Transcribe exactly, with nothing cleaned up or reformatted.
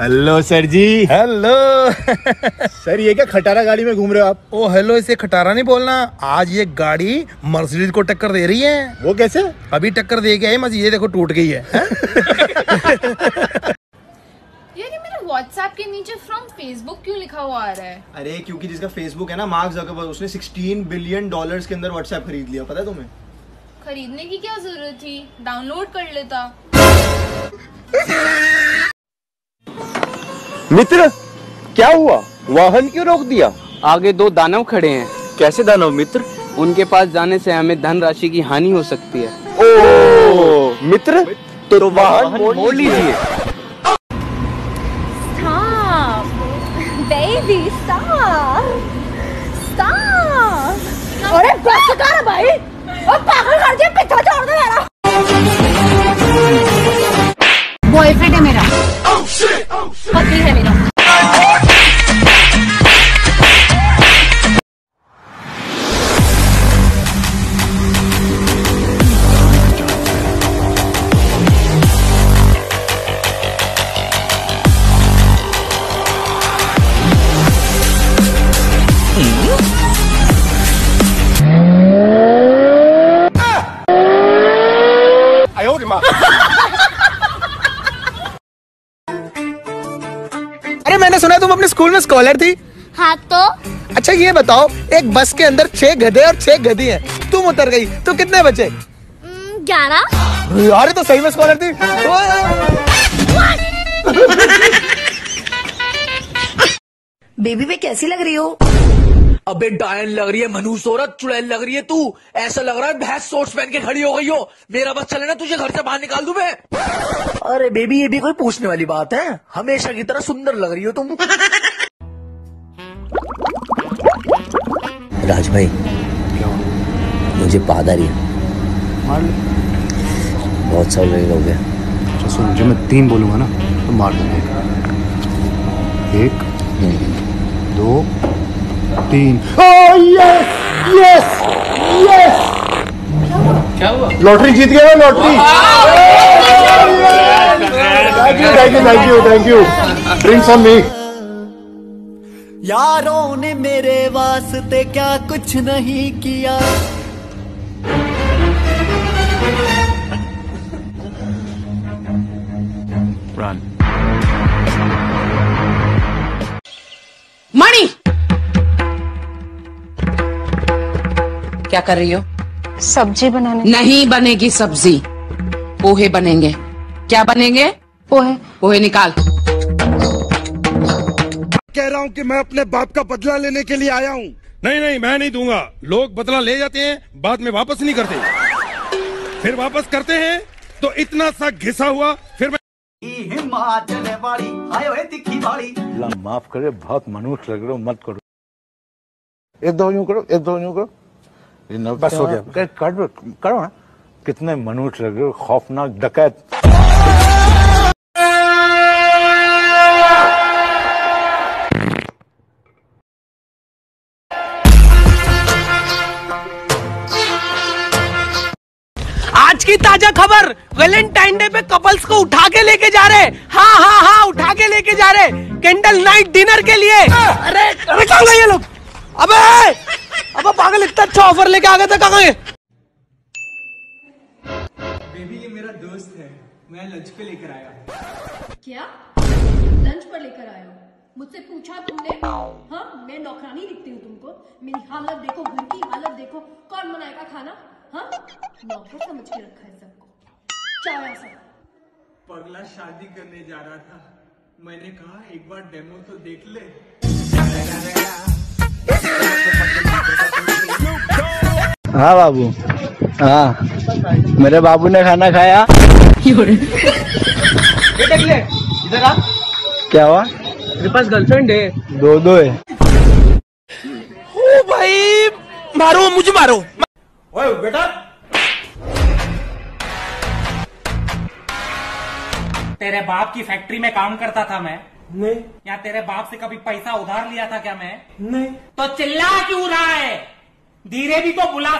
Hello sir ji. Hello sir, ये क्या खटारा गाड़ी में घूम रहे हो आप? ओ हेलो, इसे खटारा नहीं बोलना। आज ये गाड़ी मर्सिडीज को टक्कर दे रही है। वो कैसे? अभी टक्कर दे के आई, मत ये देखो टूट गई है। यार ये मेरे व्हाट्सएप के नीचे फ्रॉम फेसबुक क्यों लिखा हुआ आ रहा है? अरे क्योंकि जिसका फेसबुक है ना, मार्क ज़करबर्ग, उसने सिक्सटीन बिलियन डॉलर के अंदर व्हाट्सएप खरीद लिया। पता है तुम्हें? खरीदने की क्या जरूरत थी, डाउनलोड कर लेता। मित्र, क्या हुआ? वाहन क्यों रोक दिया? आगे दो दानव खड़े हैं। कैसे दानव मित्र? उनके पास जाने से हमें धन राशि की हानि हो सकती है। ओ मित्र, तो, तो वाहन मोड़ लीजिए। Stop, baby stop, stop. अरे बस कर भाई, और पागल कर दिया, पीछा छोड़ दे मेरा। बॉयफ्रेंड है मेरा, पत्नी है मेरा। अरे मैंने सुना तुम अपने स्कूल में स्कॉलर थी। हाँ तो? अच्छा ये बताओ, एक बस के अंदर छह गधे और छह गधी हैं, तुम उतर गई तो कितने बचे? ग्यारह। यार तो सही में स्कॉलर थी। बेबी पे कैसी लग रही हो? अबे डायन लग रही है, मनुष्य औरत चुड़ैल लग रही है तू। ऐसा लग रहा है भैंस शॉर्ट्स पहन के खड़ी हो गई हो। मेरा बस चले ना, तुझे घर से बाहर निकाल दूं मैं। अरे बेबी, ये भी कोई पूछने वाली बात है? हमेशा की तरह सुंदर लग रही हो तुम। राज भाई, मुझे पादरी मार ले। बहुत साल हो गया। अच्छा सुन, जब मैं तीन बोलूंगा ना तो मार दूंगा। एक, दो, तीन। oh, yes, yes, yes. क्या हुआ? लॉटरी जीत गया। Lottery, thank you thank you thank you thank you. Drinks on me. यारों ने मेरे वास्ते क्या कुछ नहीं किया। Run. मणि, क्या कर रही हो? सब्जी बनाने। नहीं बनेगी सब्जी, पोहे बनेंगे। क्या बनेंगे? पोहे। पोहे निकाल। कह रहा हूँ कि मैं अपने बाप का बदला लेने के लिए आया हूँ। नहीं नहीं, मैं नहीं दूंगा। लोग बदला ले जाते हैं, बाद में वापस नहीं करते, फिर वापस करते हैं तो इतना सा घिसा हुआ। फिर मैं हिमाचल वाली, हाय तिखी वाली। माफ करे, बहुत मनुष्य लग रहे हो, मत करो। एक दो यूं करो, एक दो यूं करो, बस हो गया। करो करो ना, कितने मनुष्य लग रहे हो, खौफनाक डकैत। आज की ताजा खबर, वैलेंटाइन डे पे कपल्स को उठा के लेके जा रहे। हाँ हाँ हाँ, उठा के लेके जा रहे कैंडल नाइट डिनर के लिए। अरे अरे कहाँ गए ये लोग? अबे अब पागल, इतना अच्छा ऑफर लेके आ गए थे, कहाँ गए? बेबी ये मेरा दोस्त है, मैं लंच पे लेकर आया। क्या लंच पर लेकर आया? मुझसे पूछा तुमने? हाँ, मैं नौकरानी दिखती हूँ तुमको? मेरी हालत देखो, घर की हालत देखो। कौन बनाएगा खाना? हाँ, नौकर समझ के रखा है सबको। क्या ऐसा? पगला शादी करने जा रहा था, मैंने कहा एक बार डेमो तो देख ले। हाँ बाबू, हाँ मेरे बाबू ने खाना खाया। इधर आ। क्या हुआ? मेरे पास गर्लफ्रेंड है, दो दो है। ओ भाई, मारो मुझे, मारो। ओए बेटा, तेरे बाप की फैक्ट्री में काम करता था मैं। नहीं। क्या तेरे बाप से कभी पैसा उधार लिया था क्या मैं? नहीं। तो चिल्ला क्यों रहा है, धीरे भी तो बुला।